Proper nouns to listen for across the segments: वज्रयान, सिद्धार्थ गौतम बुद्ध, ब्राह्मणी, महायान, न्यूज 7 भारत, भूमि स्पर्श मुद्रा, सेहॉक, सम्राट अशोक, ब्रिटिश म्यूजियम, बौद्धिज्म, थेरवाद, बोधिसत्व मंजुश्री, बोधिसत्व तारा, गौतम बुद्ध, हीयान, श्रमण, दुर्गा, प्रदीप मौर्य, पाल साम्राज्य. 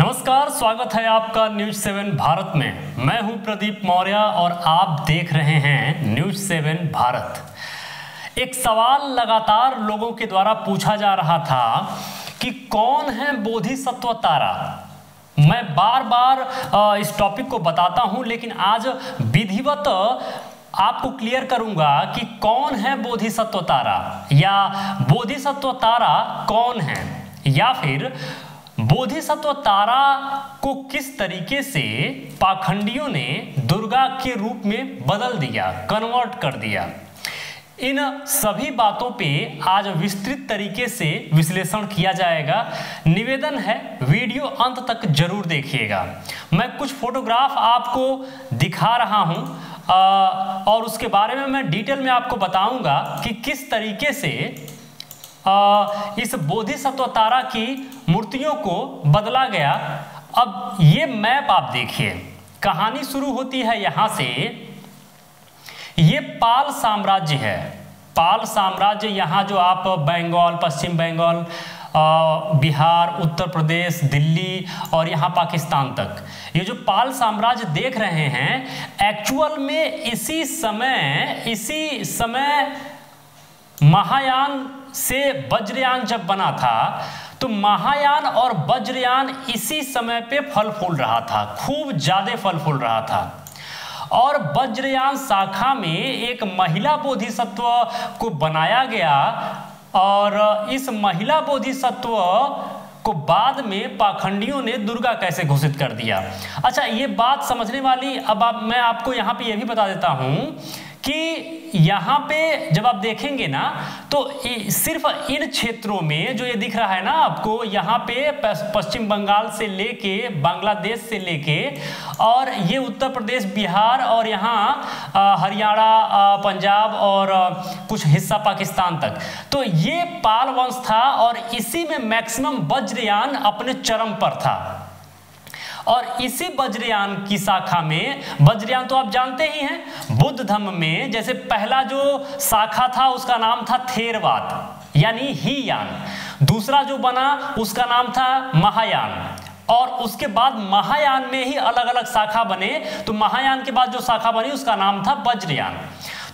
नमस्कार, स्वागत है आपका न्यूज 7 भारत में। मैं हूं प्रदीप मौर्य और आप देख रहे हैं न्यूज 7 भारत। एक सवाल लगातार लोगों के द्वारा पूछा जा रहा था कि कौन है बोधिसत्व तारा। मैं बार बार इस टॉपिक को बताता हूं, लेकिन आज विधिवत आपको क्लियर करूंगा कि कौन है बोधिसत्व तारा, या बोधिसत्व तारा कौन है, या फिर बोधिसत्व तारा को किस तरीके से पाखंडियों ने दुर्गा के रूप में बदल दिया, कन्वर्ट कर दिया। इन सभी बातों पे आज विस्तृत तरीके से विश्लेषण किया जाएगा। निवेदन है वीडियो अंत तक जरूर देखिएगा। मैं कुछ फोटोग्राफ आपको दिखा रहा हूं और उसके बारे में मैं डिटेल में आपको बताऊंगा कि किस तरीके से इस बोधिसत्व तारा की मूर्तियों को बदला गया। अब ये मैप आप देखिए, कहानी शुरू होती है यहाँ से। ये पाल साम्राज्य है, पाल साम्राज्य। यहाँ जो आप बंगाल, पश्चिम बंगाल, बिहार, उत्तर प्रदेश, दिल्ली और यहाँ पाकिस्तान तक ये जो पाल साम्राज्य देख रहे हैं, एक्चुअल में इसी समय महायान से वज्रयान जब बना था, तो महायान और वज्रयान इसी समय पे फल फूल रहा था, खूब ज्यादा फल फूल रहा था। और वज्रयान शाखा में एक महिला बोधिसत्व को बनाया गया, और इस महिला बोधिसत्व को बाद में पाखंडियों ने दुर्गा कैसे घोषित कर दिया। अच्छा, ये बात समझने वाली। अब मैं आपको यहाँ पे ये भी बता देता हूँ कि यहाँ पे जब आप देखेंगे ना, तो सिर्फ इन क्षेत्रों में जो ये दिख रहा है ना आपको, यहाँ पे पश्चिम बंगाल से लेके, बांग्लादेश से लेके, और ये उत्तर प्रदेश, बिहार और यहाँ हरियाणा, पंजाब और कुछ हिस्सा पाकिस्तान तक, तो ये पाल वंश था। और इसी में मैक्सिमम वज्रयान अपने चरम पर था। और इसी वज्रयान की शाखा में, वज्रयान तो आप जानते ही हैं, बुद्ध धर्म में जैसे पहला जो शाखा था उसका नाम था थेरवाद यानी हीयान, दूसरा जो बना उसका नाम था महायान, और उसके बाद महायान में ही अलग अलग शाखा बने। तो महायान के बाद जो शाखा बनी उसका नाम था वज्रयान।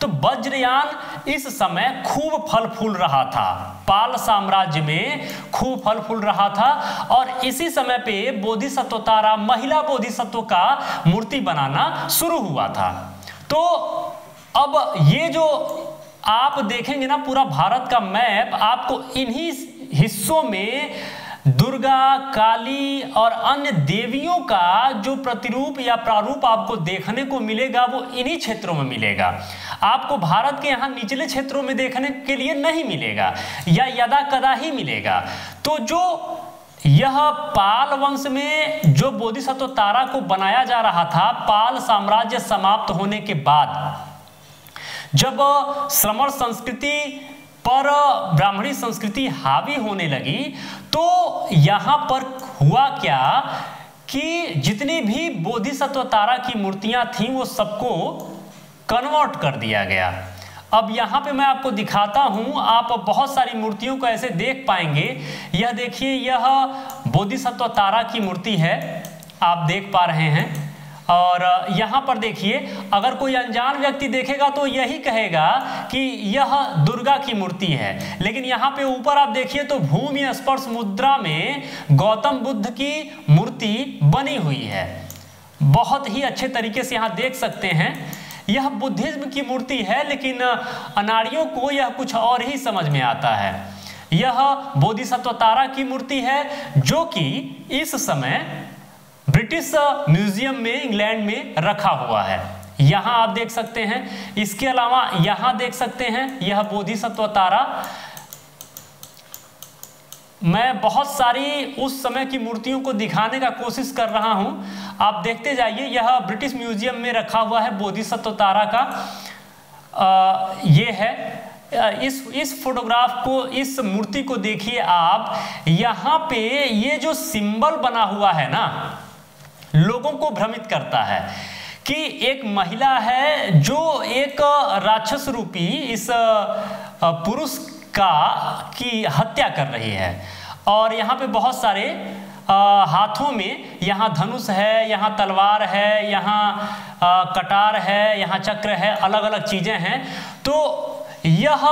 तो वज्रयान इस समय खूब फल फूल रहा था, पाल साम्राज्य में खूब फल फूल रहा था। और इसी समय पे बोधिसत्व तारा, महिला बोधिसत्व का मूर्ति बनाना शुरू हुआ था। तो अब ये जो आप देखेंगे ना पूरा भारत का मैप, आपको इन्हीं हिस्सों में दुर्गा, काली और अन्य देवियों का जो प्रतिरूप या प्रारूप आपको देखने को मिलेगा, वो इन्हीं क्षेत्रों में मिलेगा। आपको भारत के यहाँ निचले क्षेत्रों में देखने के लिए नहीं मिलेगा, या यदा कदा ही मिलेगा। तो जो यह पाल वंश में जो बोधिसत्व तारा को बनाया जा रहा था, पाल साम्राज्य समाप्त होने के बाद जब श्रमण संस्कृति पर ब्राह्मणी संस्कृति हावी होने लगी, तो यहाँ पर हुआ क्या कि जितनी भी बोधिसत्व तारा की मूर्तियां थीं वो सबको कन्वर्ट कर दिया गया। अब यहाँ पे मैं आपको दिखाता हूँ, आप बहुत सारी मूर्तियों को ऐसे देख पाएंगे। यह देखिए, यह बोधिसत्व तारा की मूर्ति है, आप देख पा रहे हैं। और यहाँ पर देखिए, अगर कोई अनजान व्यक्ति देखेगा तो यही कहेगा कि यह दुर्गा की मूर्ति है, लेकिन यहाँ पे ऊपर आप देखिए तो भूमि स्पर्श मुद्रा में गौतम बुद्ध की मूर्ति बनी हुई है। बहुत ही अच्छे तरीके से यहाँ देख सकते हैं, यह बौद्धिज्म की मूर्ति है, लेकिन अनाड़ियों को यह कुछ और ही समझ में आता है। यह बोधिसत्व तारा की मूर्ति है, जो कि इस समय ब्रिटिश म्यूजियम में, इंग्लैंड में रखा हुआ है। यहाँ आप देख सकते हैं। इसके अलावा यहाँ देख सकते हैं, यह बोधिसत्व तारा। मैं बहुत सारी उस समय की मूर्तियों को दिखाने का कोशिश कर रहा हूँ, आप देखते जाइए। यह ब्रिटिश म्यूजियम में रखा हुआ है बोधिसत्व तारा का। ये है, इस फोटोग्राफ को, इस मूर्ति को देखिए आप। यहाँ पे ये जो सिंबल बना हुआ है ना, लोगों को भ्रमित करता है कि एक महिला है जो एक राक्षस रूपी इस पुरुष की हत्या कर रही है। और यहाँ पे बहुत सारे हाथों में, यहाँ धनुष है, यहाँ तलवार है, यहाँ कटार है, यहाँ चक्र है, अलग अलग चीज़ें हैं। तो यह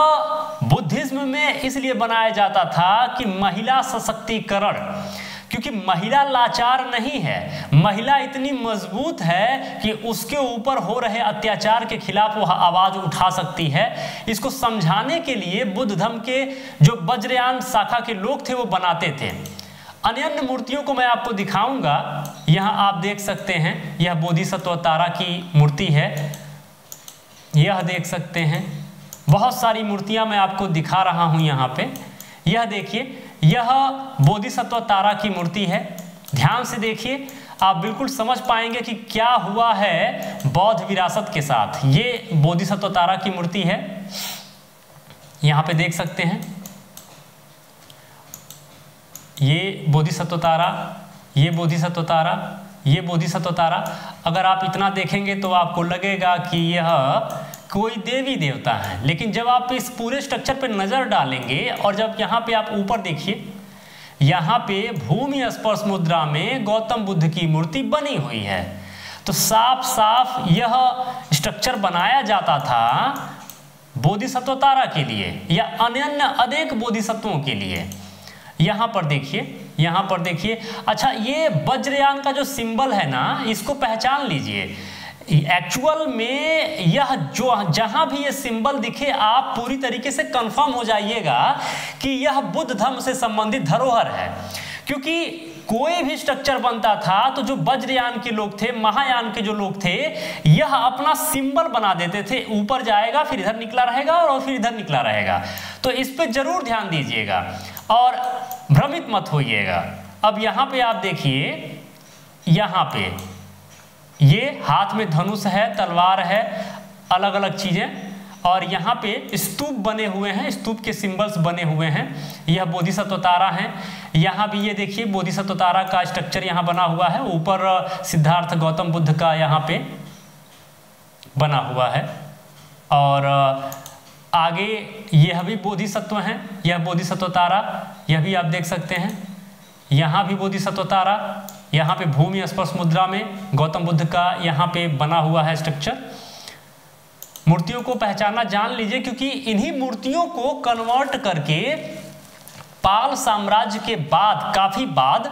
बुद्धिज्म में इसलिए बनाया जाता था कि महिला सशक्तिकरण, क्योंकि महिला लाचार नहीं है, महिला इतनी मजबूत है कि उसके ऊपर हो रहे अत्याचार के खिलाफ वह आवाज उठा सकती है। इसको समझाने के लिए बुद्ध धर्म के जो वज्रयान शाखा के लोग थे वो बनाते थे। अन्य मूर्तियों को मैं आपको दिखाऊंगा। यहाँ आप देख सकते हैं, यह बोधिसत्व तारा की मूर्ति है, यह देख सकते हैं, बहुत सारी मूर्तियां मैं आपको दिखा रहा हूं। यहाँ पे यह देखिए, यह बोधिसत्व तारा की मूर्ति है। ध्यान से देखिए, आप बिल्कुल समझ पाएंगे कि क्या हुआ है बौद्ध विरासत के साथ। ये बोधिसत्व तारा की मूर्ति है, यहाँ पे देख सकते हैं, ये बोधिसत्व तारा, ये बोधिसत्व तारा, ये बोधिसत्व तारा। अगर आप इतना देखेंगे तो आपको लगेगा कि यह कोई देवी देवता है, लेकिन जब आप इस पूरे स्ट्रक्चर पर नज़र डालेंगे और जब यहाँ पे आप ऊपर देखिए, यहाँ पे भूमि स्पर्श मुद्रा में गौतम बुद्ध की मूर्ति बनी हुई है। तो साफ साफ यह स्ट्रक्चर बनाया जाता था बोधिसत्व तारा के लिए या अन्य अनेक बोधिसत्वों के लिए। यहाँ पर देखिए, यहाँ पर देखिए। अच्छा, ये वज्रयान का जो सिंबल है ना, इसको पहचान लीजिए। एक्चुअल में यह जो जहाँ भी ये सिंबल दिखे आप पूरी तरीके से कंफर्म हो जाइएगा कि यह बुद्ध धर्म से संबंधित धरोहर है, क्योंकि कोई भी स्ट्रक्चर बनता था तो जो वज्रयान के लोग थे, महायान के जो लोग थे, यह अपना सिंबल बना देते थे। ऊपर जाएगा, फिर इधर निकला रहेगा और फिर इधर निकला रहेगा। तो इस पर जरूर ध्यान दीजिएगा और भ्रमित मत होइएगा। अब यहाँ पे आप देखिए, यहाँ पे ये हाथ में धनुष है, तलवार है, अलग अलग चीजें, और यहाँ पे स्तूप बने हुए हैं, स्तूप के सिंबल्स बने हुए हैं। यह बोधिसत्व तारा है। यहाँ भी ये देखिए, बोधिसत्व तारा का स्ट्रक्चर यहाँ बना हुआ है। ऊपर सिद्धार्थ गौतम बुद्ध का यहाँ पे बना हुआ है, और आगे यह भी बोधिसत्व हैं, यह बोधिसत्व तारा, यह भी आप देख सकते हैं। यहाँ भी बोधिसत्व तारा, यहाँ पे भूमि स्पर्श मुद्रा में गौतम बुद्ध का यहाँ पे बना हुआ है स्ट्रक्चर। मूर्तियों को पहचानना जान लीजिए, क्योंकि इन्हीं मूर्तियों को कन्वर्ट करके पाल साम्राज्य के बाद, काफी बाद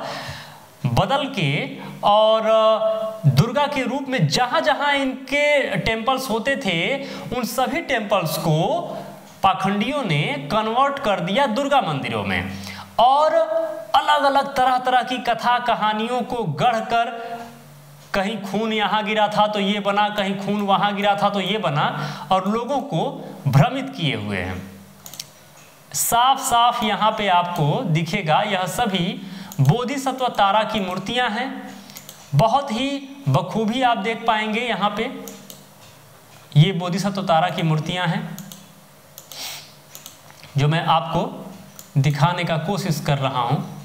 बदल के और दुर्गा के रूप में जहां जहां इनके टेम्पल्स होते थे उन सभी टेम्पल्स को पाखंडियों ने कन्वर्ट कर दिया दुर्गा मंदिरों में, और अलग अलग तरह तरह की कथा कहानियों को गढ़कर, कहीं खून यहाँ गिरा था तो ये बना, कहीं खून वहाँ गिरा था तो ये बना, और लोगों को भ्रमित किए हुए हैं। साफ साफ यहाँ पे आपको दिखेगा, यह सभी बोधिसत्व तारा की मूर्तियाँ हैं। बहुत ही बखूबी आप देख पाएंगे यहाँ पे, ये बोधिसत्व तारा की मूर्तियाँ हैं जो मैं आपको दिखाने का कोशिश कर रहा हूँ।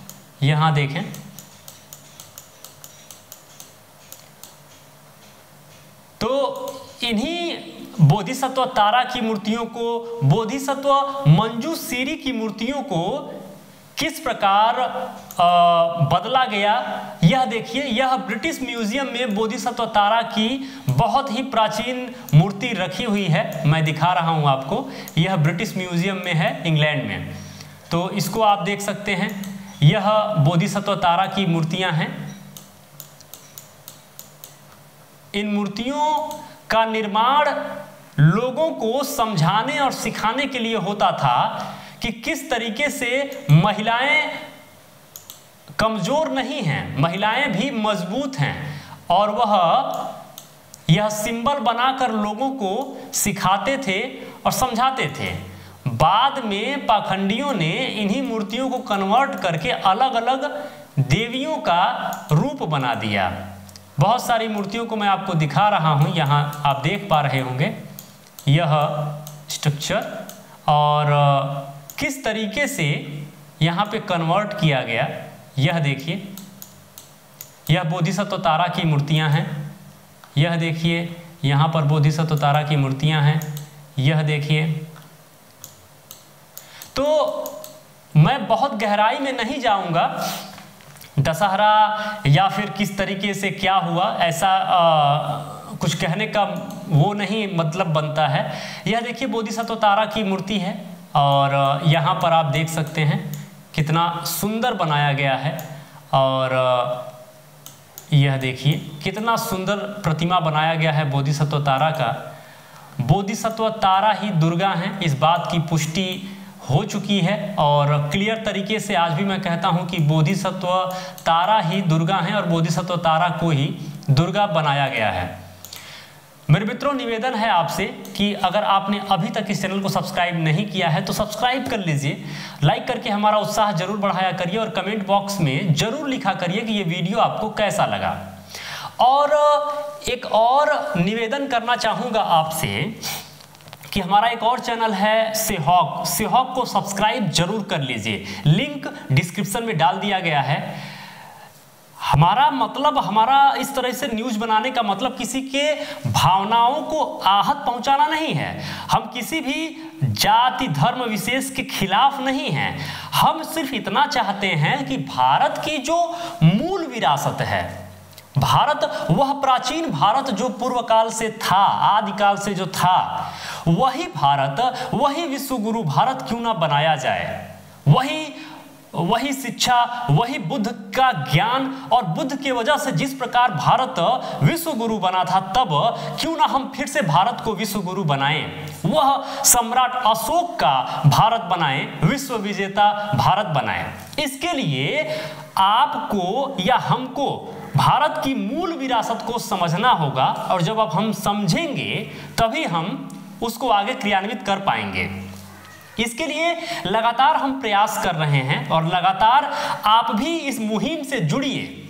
यहाँ देखें, तो इन्हीं बोधिसत्व तारा की मूर्तियों को, बोधिसत्व मंजुश्री की मूर्तियों को किस प्रकार बदला गया, यह देखिए। यह ब्रिटिश म्यूजियम में बोधिसत्व तारा की बहुत ही प्राचीन मूर्ति रखी हुई है, मैं दिखा रहा हूं आपको। यह ब्रिटिश म्यूजियम में है, इंग्लैंड में। तो इसको आप देख सकते हैं, यह बोधिसत्व तारा की मूर्तियां हैं। इन मूर्तियों का निर्माण लोगों को समझाने और सिखाने के लिए होता था कि किस तरीके से महिलाएं कमजोर नहीं हैं, महिलाएं भी मजबूत हैं, और वह यह सिंबल बनाकर लोगों को सिखाते थे और समझाते थे। बाद में पाखंडियों ने इन्हीं मूर्तियों को कन्वर्ट करके अलग अलग देवियों का रूप बना दिया। बहुत सारी मूर्तियों को मैं आपको दिखा रहा हूँ, यहाँ आप देख पा रहे होंगे यह स्ट्रक्चर, और किस तरीके से यहाँ पे कन्वर्ट किया गया। यह देखिए, यह बोधिसत्व तारा की मूर्तियाँ हैं। यह देखिए, यहाँ पर बोधिसत्व तारा की मूर्तियाँ हैं। यह देखिए, तो मैं बहुत गहराई में नहीं जाऊँगा, दशहरा या फिर किस तरीके से क्या हुआ ऐसा कुछ कहने का वो नहीं मतलब बनता है। यह देखिए बोधिसत्व तारा की मूर्ति है और यहाँ पर आप देख सकते हैं कितना सुंदर बनाया गया है और यह देखिए कितना सुंदर प्रतिमा बनाया गया है बोधिसत्व तारा का। बोधिसत्व तारा ही दुर्गा हैं, इस बात की पुष्टि हो चुकी है और क्लियर तरीके से आज भी मैं कहता हूं कि बोधिसत्व तारा ही दुर्गा हैं और बोधिसत्व तारा को ही दुर्गा बनाया गया है। मेरे मित्रों, निवेदन है आपसे कि अगर आपने अभी तक इस चैनल को सब्सक्राइब नहीं किया है तो सब्सक्राइब कर लीजिए, लाइक करके हमारा उत्साह जरूर बढ़ाया करिए और कमेंट बॉक्स में जरूर लिखा करिए कि ये वीडियो आपको कैसा लगा। और एक और निवेदन करना चाहूँगा आपसे कि हमारा एक और चैनल है सेहॉक, सेहॉक को सब्सक्राइब जरूर कर लीजिए, लिंक डिस्क्रिप्शन में डाल दिया गया है। हमारा मतलब, हमारा इस तरह से न्यूज बनाने का मतलब किसी के भावनाओं को आहत पहुंचाना नहीं है, हम किसी भी जाति धर्म विशेष के खिलाफ नहीं हैं, हम सिर्फ इतना चाहते हैं कि भारत की जो मूल विरासत है, भारत वह प्राचीन भारत जो पूर्व काल से था, आदिकाल से जो था, वही भारत, वही विश्वगुरु भारत क्यों ना बनाया जाए, वही शिक्षा, वही बुद्ध का ज्ञान और बुद्ध के वजह से जिस प्रकार भारत विश्वगुरु बना था, तब क्यों ना हम फिर से भारत को विश्वगुरु बनाएं, वह सम्राट अशोक का भारत बनाएं, विश्व विजेता भारत बनाएं। इसके लिए आपको या हमको भारत की मूल विरासत को समझना होगा और जब अब हम समझेंगे तभी हम उसको आगे क्रियान्वित कर पाएंगे। इसके लिए लगातार हम प्रयास कर रहे हैं और लगातार आप भी इस मुहिम से जुड़िए।